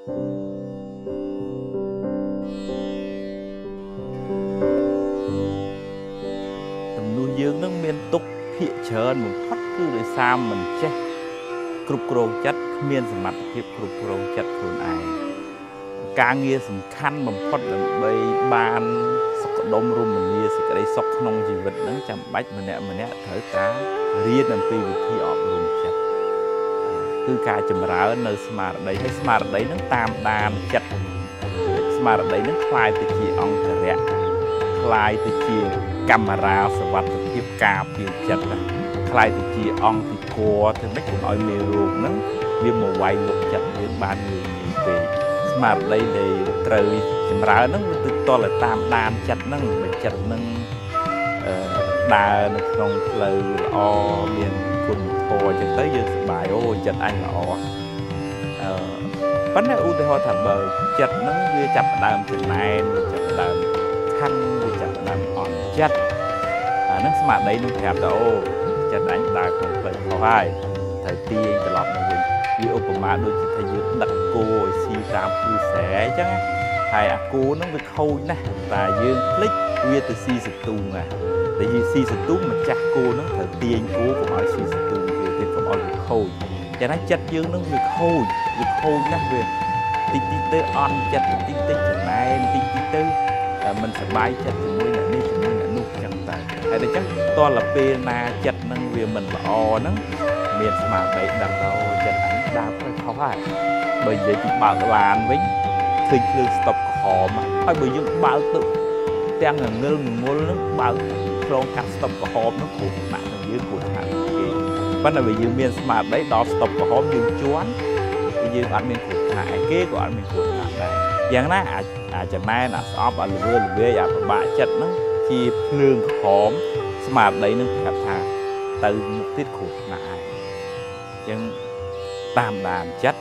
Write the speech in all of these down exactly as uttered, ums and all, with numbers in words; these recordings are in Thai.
นุยงนั่งเมียนตุกเพียเชิญมันทัดคือเลยซ้ำมันเช่กรุบกรองจัดเมียนสมัติเพียกรุบกรองจัดคนไอการเงียสำคัญมันพัดแบบใบบานสกดมรุมมันเงียสิกระไรสกนองชีวิตนั่งจำบัดมันเนี่ยมันเนี่ยเถิดตาเรียนนั่นตีวิธีออกรุมจัดคือการจำร้าวเนอสมาร์ทได้ให้สมาร์ทได้นั่งตามตามจัดสมาร์ทได้นั่งคลายตะกี้องเถระคลายตะกี้กรรมราสวัสดิ์เทียบกาเปลี่ยนจัดนะคลายติจีอองติโกถึงไม่คุณอ้อยเมรูนั้นเรียมมาไวหลบจัดเรื่องบ้านเมืองมีเปย์สมาร์ทไลเดย์เตยจำรานั้นติดต่อเลยตามตามจัดนั้นไปจัดนั้นดาในคลองเลยออเรียนคุณโตจนเตยยืนสบายโอ้จัดอันออปั้นได้อุตหะถัดเบอร์จัดนั้นเรียจับดามจัดนายจับดามคันจัดดามอ่อนจัดนั่งสมาร์ทไลนั่งแถบแต่โอ้จัดอันดาคงเปิดเขาให้ถ่ายตีตลอดมาเลยวิโอประมาณโดยจิตยึดดักโกซีสามคือแสจังไอ้โกนั่งไปเข้านะแต่ยืนพลิกเวียตัวซีสตูงไงแต่ยืนซีสตูงมันจักโกนั่งถ่ายตีโกประมาณซีสตูงเวียตีประมาณไปเข้าจากนั้นจัดยืนนั่งไปเข้าไปเข้านะเวียติดติดเตออ่อนจัดติดติดจัดนายติดติดเตอมันสบายจัดสมุนไพรนี่สมุนไพรนุ่มจังแต่ไอ้เด็กจังตอนละเปนาจัดนั่งเวียมันละออนั่งเมียนสมาร์ทไลดังเราจัดอันดาไปเขาให้เบย์จะจีบบ่าวลานวิ่งถึงคือตบหอมไอ้เบย์ยังบ่าวตุแตงเงินเงินงวดนั่งบ่าวโครงการตบหอมนั่งขุนหนักยืดขุนหนักอีกวันนั้นเบย์ยังเมียนสมาร์ทไลดอสตบหอมยืดชวนยืดอันเมียนขุนหนักเก๊กอันเมียนขุนหนักได้อย่างนั้นอาจจะไม่น่ะซอฟอันเลื่อนเวียอยากบะจัดนั่งที่เพลิงหอมสมาร์ทไลนั่งแบบทางเติมมุกติดขุนหนักยังตามด่านจัด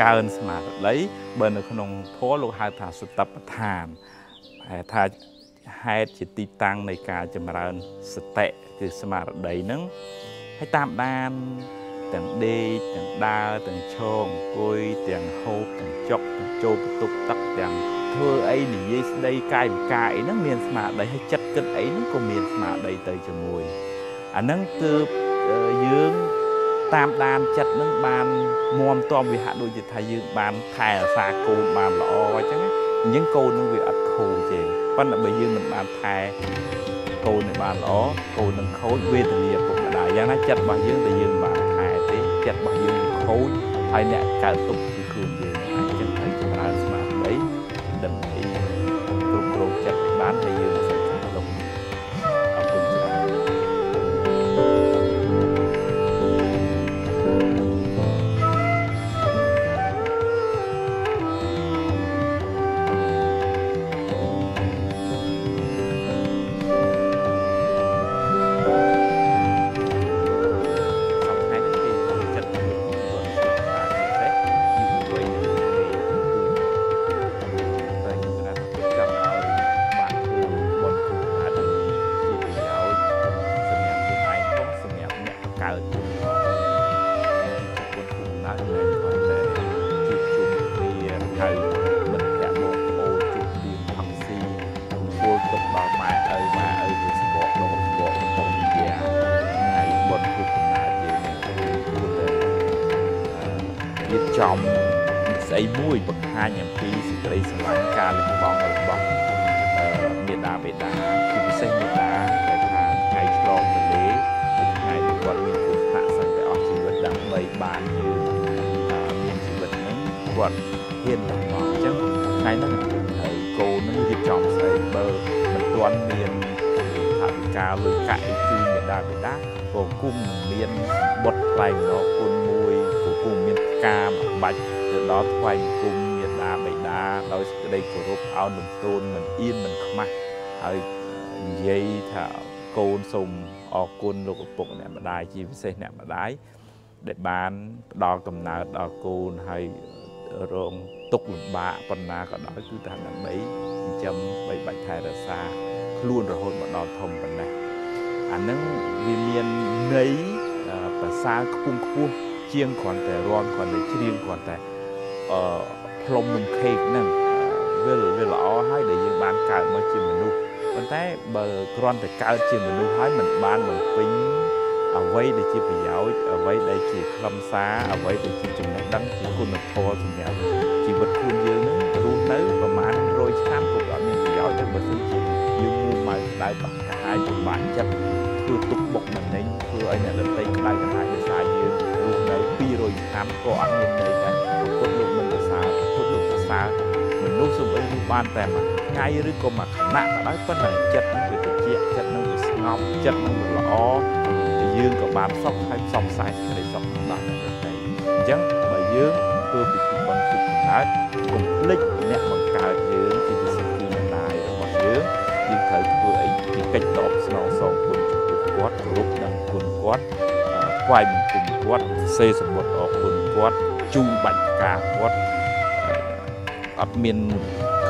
การสมาร์ทไลเบอร์ในขนมโพลูกหาถาสตับทานถาให้จิตติตังในการจำเริญสเตะคือสมาร์ทไลนั้นให้ตามด่านแต่งเดย์แต่งดาแต่งชงกุยแต่งโฮแต่งจกแต่งโจกตุกตักแต่งเธอไอ้หนีได้กายกายนั่งเมียนสมาร์ทไลให้จัดกันไอ้นั่งก็เมียนสมาร์ทไลเตยจมวยอันนั้นคือยืมตามด่านจัดนั่งบานมอมตอมวิหารโดยจิตทายืนบานแถ่สาโกนบานละอไว้จังยังโกนนั่งวิอัดโคเจปั้นแบบยืนมันบานแถ่โกนในบานละโกนนั่งเขาเวทเนียปกกระดาษยังน่าจัดบานยืนแต่ยืนบานแถ่เตะจัดบานยืนเขาไอเนี่ยการตุกคือคืนยืนจังไทยจังราสมาไว้ดำไอ้กรุบกรอบจัดบานไทยยืนสังขารลงไอ้บุ้ยปักหาอย่างปีสิกระไรสลายการเลยบองเลยบองเมียดาเมียดาคือไม่ใช่เมียดาแต่ทางไงชลองทะเลไงเป็นวันมีขุนหาสันไปออกชีวิตดังใบบานยืนมีชีวิตนั้นวันเห็นหลังมองจังไงนั่นไอ้โกนั่นยึดจอมใส่เบอร์มันตอนเมียนทางการเลยไก่คือเมียดาเมียดาโกกุ้งเมียนบดไหลเนาะคุณมวยโกกุ้งเมียนกามบัดดอทไฟกุมเมียดาใบดาเราจะได้กรุบเอาหนุนตูนเหมือนอินเหมือนขมักไอ้ยัยถ้าโกนส่งออกกุนลูกปุกเนี่ยมาได้ชีวิตเส้นเนี่ยมาได้เด็ดบ้านดอกกำนาดอกกุนให้โรงตกหลุมบะปนนาก็ดอยคือทางนั้นไม่จำใบใบไทยราซาคลุ่นระหดมาดอกทมปนนะอันนั้นวิเมียนในภาษาคุ้งคู่เชียงก่อนแต่ร้อนก่อนแต่เชียงก่อนแต่ พลมหนึ่งเคกนั่นเวลเวลอ้อให้ได้ยินบ้านการมาชิมมันดูมันแต่เบอร์กรอนแต่การชิมมันดูให้มันบ้านมันปิ้งเอาไว้ได้ชิมไปยาวเอาไว้ได้ชิมคลำซาเอาไว้ได้ชิมจุ่มน้ำดังชิมคุณมันโตชิมยาวชิมมันคุณเยอะนึงรู้นึกประมาณโรยชามของเราเนี่ยไปยาวจนมันสิ้นยุ่งมูมาได้บ้างหายจุ่มบ้านจับคือตุกบกนั่นเองคือไอ้เนี่ยเดินเต็งได้กันหายสายยืนรู้นึกปีโรยชามก่อนยังไงกันกดลงมันภาษาทุกลงภาษาเหมือนลูกสมัยยุคบ้านแต่มาไงหรือก็มาขนาดนั้นก็หนึ่งจัดนั่งอยู่ติดเจียจัดนั่งอยู่งอมจัดนั่งอยู่ละอ้อยืนกับบานส่องให้ส่องใส่ในส่องต่างๆแบบนี้จังมายืนคือปิดบังปิดหน้าคงพลิกเนี่ยมันกลายยืนที่เป็นสิ่งที่มันได้แล้วมันยืนยิ่งเธอคือไอ้ที่กระจอกสนองสองคนจุดก้อนรูปดังคนก้อนควายมันคนก้อนเซสมบูรณ์ออกคนก้อนจูบันกาวัดอัดเมียน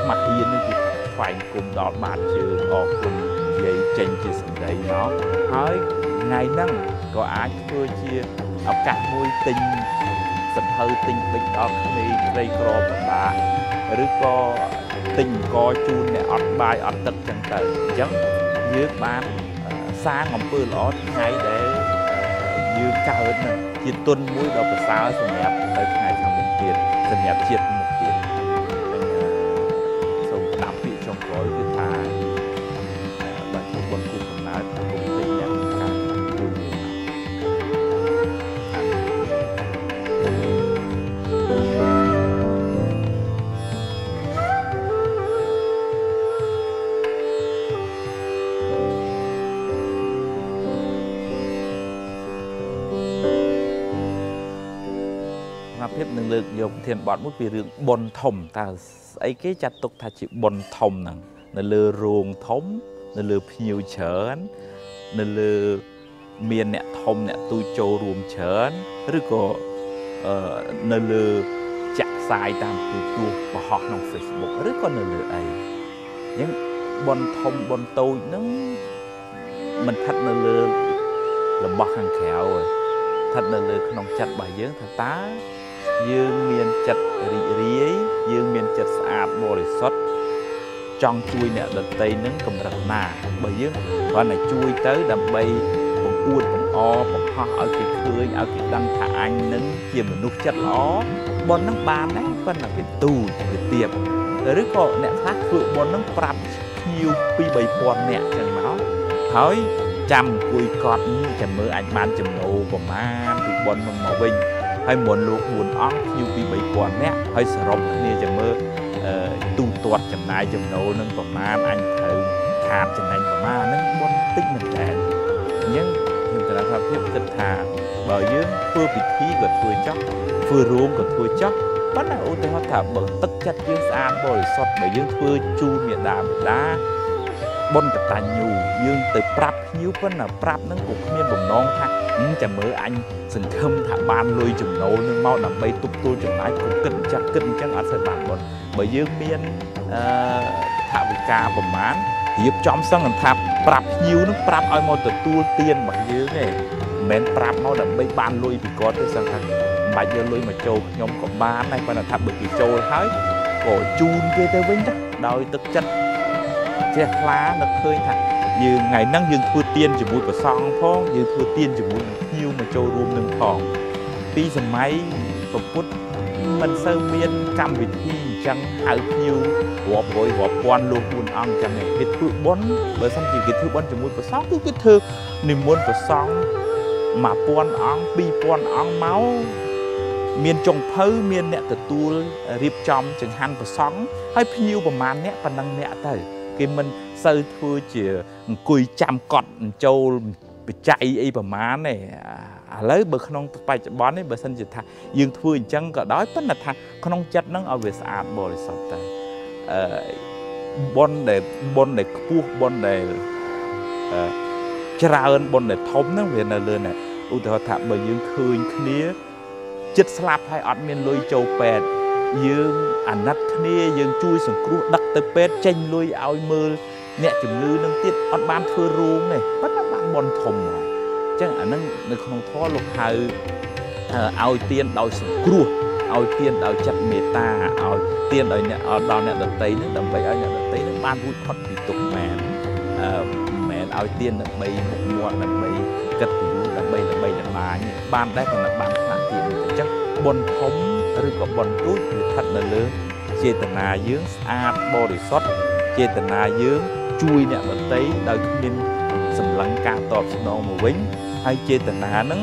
มาเฮียนนี่คือฝ่ายกลุ่มดอกมาเจอออกกลุ่มใหญ่เจนจีสันได้เนาะเฮ้ยไงนั่งก็อาจเพื่อเชียร์เอาการมวยติงสันเทอติงติงออกในในกรอบตาหรือก็ติงก็จูนเนี่ยออกบายออกตัดจังเตยจังยืดบ้านสร้างของปืนล้อไงเด้ยืดกาวนั่นจิตตุนมุ้ยเราภาษาสมัยไปไงทำมุกเตี้ยสมัยเชียดมุกเตี้ยส่งน้ำปีจงร้อยคือตาบางคนบนกลุ่มน้ำกลุ่มติ่งอย่างการดูหนึ่งเลือกยมเทียนบอดมุดปีเรื่องบนถมแต่ไอ้กี้จัดตกทาจิบนถมนั่งนั่นเลือรวงถมนั่นเลือพิวเฉินนั่นเลือเมียนเนี่ยถมเนี่ยตูโจรวมเฉินหรือก็นั่นเลือจักสายตามตูตูปะหอกน้องเฟซบุ๊กหรือก็นั่นเลือไอ้ยังบนถมบนตูนั่งมันพัดนั่นเลือลำบากข้างแขวเลยทัดนั่นเลือขนมจัดใบเยอะทัดตายืมเมียนจัดริริยยืมเมียนจัดสะอาดบริสุทธิ์จองช่วยเนี่ยดันเตยนึ่งกำลังหนาใบยืมตอนไหนช่วยเตยดำใบผมอ้วนผมอ้อผมห่อเอาขี้เคยเอาขี้ดังถ่ายนึ่งเกี่ยมนุษย์จัดล้อบนนั่งบานนั่งก็หนักเป็นตู้เป็นเตียบหรือก็เนี่ยทักคือบนนั่งปรับคิวปีใบปอนเนี่ยจังหวะเฮ้ยจำคุยกอดจำมืออันมันจำโนผมมาคือบนมันมาวิ่งให้หมดลูกบุญอ้อมยูปีใบปอนเนี่ยให้สรบเนี่ยจะเมื่อตูตรวจจำนายจำโนนั่งประมาณอันเถิงขาดจำนายประมาณนั่งบนติ๊กหนึ่งแดงยังยังแต่ละทำเพียบติดทางเบอร์ยืมเพื่อปิดที่กับเพื่อจ๊อกเพื่อรวมกับเพื่อจ๊อกปั้นเอาแต่เขาถามเบอร์ตักจัดยืมสะอาดบริสุทธิ์เบอร์ยืมเพื่อจูเมียดาเมียดาบนกับตายูยืมแต่ปรับยิ้วปั้นเอาปรับนั่งกุกเมียนบ่มน้องค่ะจะเมื่ออันสังคมถ้าบานลุยจุ่มโนนึงเมาดำใบตุบตัวจุ่มไหนก็กินจักกินจังอัดใส่บานบนใบยืมเมียนถ้าวิกาประมาณหยิบจอมสังกันทับปรับยิ้วนึกปรับไอ้มอตัวตัวเตียนใบยืมเนี่ยเหม็นปรับเมาดำใบบานลุยปีก่อนที่สังคมใบยืมลุยมาโจยมกับบานในปัญหาทับบึกปีโจท้ายก่อจูนเกเตวิ่งจ้ะโดยตึกจัดเจ้าคล้านักเคยทักยืมไงนั่งยืมพูดเตียนจมูกกับซองพ้องยืมพูดเตียนจมูกยิ้วมาโจรวมหนึ่งทองปีสมัยประพุทธมันเสมียนกรรมวิธีจังหายิ้วหัวโวยหัวปอนลูกบุญอังจังเนี่ยคิดพูดบนเบอร์สัมจีคิดพูดบนจมูกกับซองคือคิดเธอหนึ่งม้วนกับซองมาปอนอังปีปอนอังเมาเมียนจงเพ้อเมียนเนี่ยแต่ตัวรีบจอมจังหันกับซองให้ยิ้วประมาณเนี่ยปันนังเนี่ยเธอกิมันเสือทั่วเจี๋ยกุยจามกอดโจไปใจไอ้ประมาณเนี่ยแล้วเบอร์ขนมไปจับบอลนี่เบอร์สันจิตทางยืนทั่วจังก็ได้เป็นหน้าทางขนมจัดนั่งเอาเวสอาบริสุทธิ์แต่บนเด็บบนเด็กพูดบนเด็กเจริญบนเด็กทมนั่งเวียนนั่นเลยเนี่ยอุตส่าห์ทำเบอร์ยืนคืนคืนนี้จิตสลับให้อัดเมียนลุยโจแปดยืมอันนัดเนี่ยยืมช่วยส่งครูดักเตเป็ดเจนลุยเอามือเนี่ยจุ่มลือนั่งติดอัดบ้านเฟื่องรูมเนี่ยปัจจุบันบนถมจังอันนั้นในของท้อหลบหายเอาเตียนเอาส่งครู เอาเตียนเอาจัดเมตาเอาเตียนเอาเนี่ยเอาดาวเนี่ยแบบเตยเนี่ยแบบไปเอาเนี่ยแบบเตยเนี่ยบ้านพูดพอดติดตกแมนแมนเอาเตียนแบบใบมวลแบบใบกระติวแบบใบแบบใบแบบมาเนี่ยบ้านได้ขนาดบ้านขนาดที่มันจะจับบนพรมหรือกับบนตู้หรือทัดนั่นเลยเจตนาเยื้องอาบโบริสต์เจตนาเยื้องช่วยเนี่ยแบบเตยเราเป็นสำลังการตอบสนองมาวิ่งให้เจตนานั้น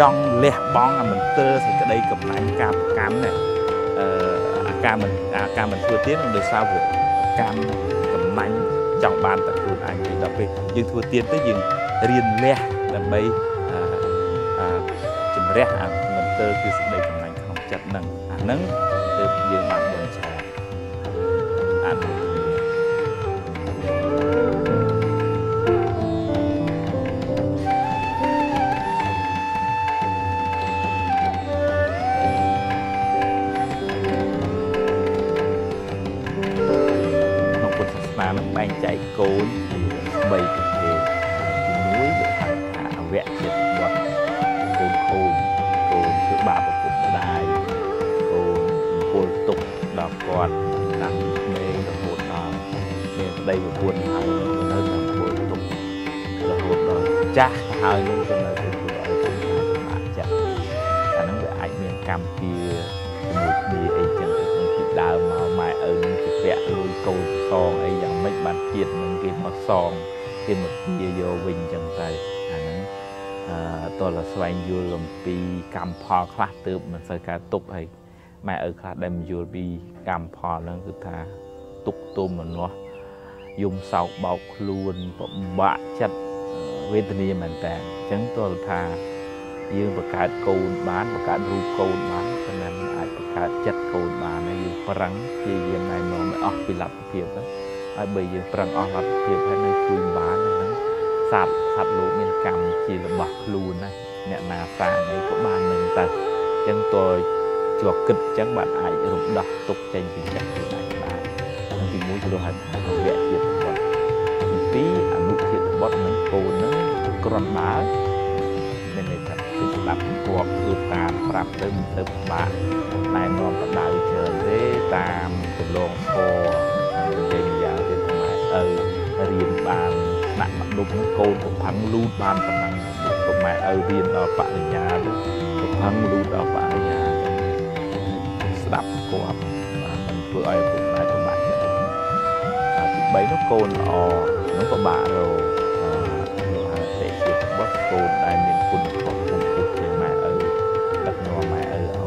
จ้องเล็บบองอะมันเตอร์ใส่กระไดกับนายการการเนี่ยอาการมันอาการมันเพื่อเตี้ยนโดยสาวบุตรการกับนายจังบานตะกูลอันนี้เราไปยืนเพื่อเตี้ยนแต่ยืนเรียนเล็บแต่ไม่จำเล็บอะมันเตอร์คือสิ่งใดกับนายขนมจัดหนังอันนั้นเติมยืนบางบนแชร์อันใจโกนใบกระเทียมนุ้ยแบบหักขาแวะเจ็ดบอดโกนโคนโกนคือบาปประกบมาได้โกนโกนตกดอกกอดดังเมย์ดอกโหดดอกเมย์ได้แบบวนหายคนนั้นดอกโกนตกดอกโหดดอกจ้าหายนู่นคนนั้นเป็นคนเอาคนหายมาจัดแต่นั่นแบบไอ้เมียนกำปีหมุดดีไอ้เจ้าคนติดดาวมาหมายเอิญติดแวะลุยโกนซองไอ้ยังบางทีมันกินหมดซองกินหมดเยอะๆวิ่งจังใจอันนั้นตัวละสวายยูลมปีกำพอคลาดเติมมันใส่การตุกให้แม่เออคลาดได้มันยูบีกำพอนั่นคือท่าตุกตุ่มเหมือนว่ายุ่มเสาเบาคลุนบะจัดเวทนีเหมือนแต่จังตัวละท่ายืมประกาศโกนบ้านประกาศรูปโกนบ้านเพราะนั้นอาจประกาศจัดโกนบ้านในยืมพลังที่ยังไงมองไม่ออกไปหลับเพียบนะไอ้เบย์ยังปรังออกรับเพียบให้ในคุยบ้านนั้นสัตว์สัตว์โลกเป็นกรรมจีระบักลูนะเนี่ยนาซาในพวกบ้านหนึ่งแต่จังตัวจวกกึดจังบ้านไอ้รุมดักตกใจจริงจังอยู่ในบ้านมันถึงมุ้ยจะโดนหันหันแยกเทียบก่อนปีอนุเทียบบอสนั้นโกนนั้นกรอนบ้านในในจัดสิบลับพวกดูตามปรับเติมเติมบ้านนายนอนกับนายเชิญได้ตามตุลงโคเรียนบานหนักมันดุมโกนผมพังลูดบานกำลังผมมาเอาเรียนเอาปะยาผมพังลูดเอาปะยาสลับกบมันเพื่อไอ้ผมได้ผมมาเห็นผมไปน้องโกนอน้องกบาโรเตะเก็บวัดโกนได้เงินคุณของคุณคุณเองมาเออตัดงอมาเออเอา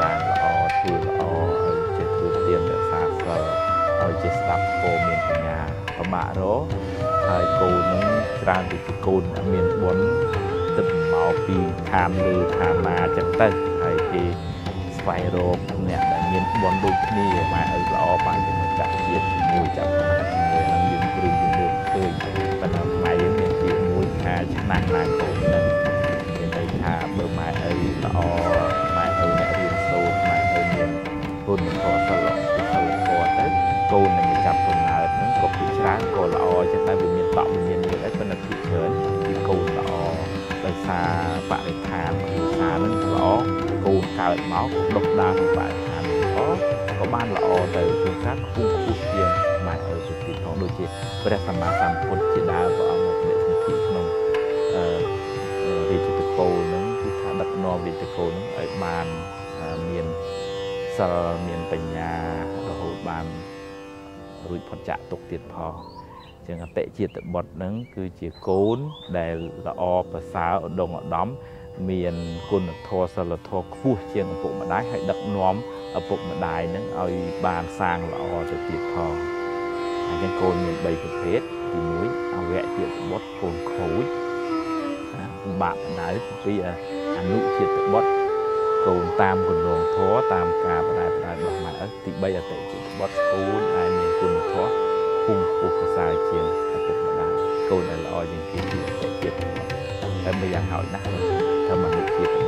ตาละอถือละอเอาเจ็ดตัวเตียนแบบซาเซอร์เอาเจ็ดสลับโกเมียนยาประมาณร้อยไอ้โกนตราติดโกนเมียนบนตึมหมอปีทามลือทามาจับตึกไอ้ที่ไฟโรบเนี่ยแต่เมียนบนดูนี่มาเออล้อไปถึงจับเกียร์มวยจับมาถึงเลยนั่งยืนกลืนยืนเดินเคยปัญหาใหม่ยังเนี่ยที่มวยขาชนะนางโกนนั่นยังได้ขาเบอร์มาเออล้อมาเออเนี่ยเรียนโซ่มาเออเนี่ยคนขอสลบสลบคอแต่โกนเนี่ยจับตรงนั้นนั่งกบร้านก็ละอจะได้เป็นเมียนต่อเป็นเมียนเยอะได้เป็นนักผิดเชิญที่โกนละอไปซาปะไปทานไปซานั่นละอโกนกาเล็ดเมาส์ดกดาปะทานก็ก็บ้านละอแต่คนซักคู่คู่เทียนหมายเอาสุดติดของโดยเฉพาะประเด็นสมาสามคนเจดาก็เอามาเป็นสิ่งที่นงเรียนตะโกนนั่งที่ท่าดักนอเรียนตะโกนนั่งไอ้บานเมียนสารเมียนปัญญาระหูบานรูปพจน์ตกเตียนพอจึงเตะเฉียดบดนั้นคือเฉียดโกนได้ละอภาษาดงด้อมเมียนกุนทอสลทอคู่เชียงปุ่มมาได้ให้ดักน้อมปุ่มมาได้นั้นเอาบานสร้างละอจะเตียนพอยังโกนเมียนใบประเภทที่มุ้ยเอาแหวะเฉียดบดโกนโขยบาปไหนที่อนุเฉียดบดโกนตามกุนดงทอตามกาปลายปลายแบบมาติใบเตะเฉียดบดโกนไอเมียนกุนทอพุ่งอุกสายเชียงตะกุบมาได้โกนอะไรอย่างเงี้ยเจ็บแต่ไม่อยากหายนะถ้ามันไม่เจ็บ